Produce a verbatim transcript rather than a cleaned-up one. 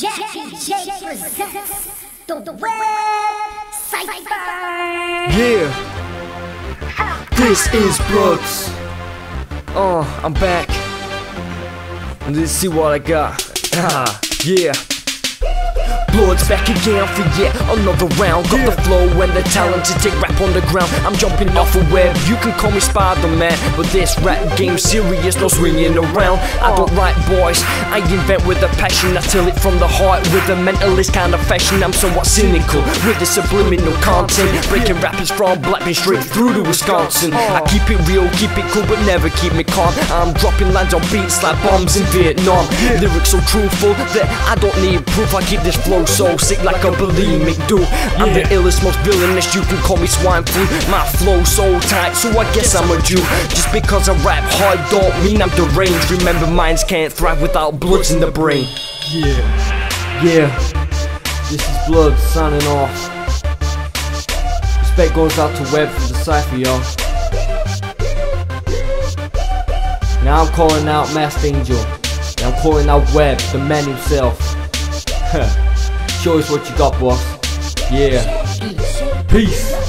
Jappy J presents the Webb Cypher. Yeah, this is Brooks. Oh, I'm back. Let's see what I got. Ah, yeah. Bloods back again for yet another round. Got the flow and the talent to take rap on the ground. I'm jumping off a web, you can call me Spider-Man, but this rap game serious, no swinging around. I don't write boys, I invent with a passion. I tell it from the heart with a mentalist kind of fashion. I'm somewhat cynical with the subliminal content, breaking rappers from Blackburn Street through to Wisconsin. I keep it real, keep it cool, but never keep me calm. I'm dropping lines on beats like bombs in Vietnam. Lyrics so truthful that I don't need proof. I keep this flow so sick like a bulimic dude. I'm yeah. the illest, most villainous, you can call me swine flu. My flow so tight, so I guess I'm a Jew. Just because I rap hard don't mean I'm deranged. Remember, minds can't thrive without bloods in the brain. Yeah, yeah, this is Blood signing off. Respect goes out to Webb from the Cypher, y'all. Now I'm calling out Masked Angel, now I'm calling out Webb, the man himself. Show us what you got, boss. Yeah. Peace.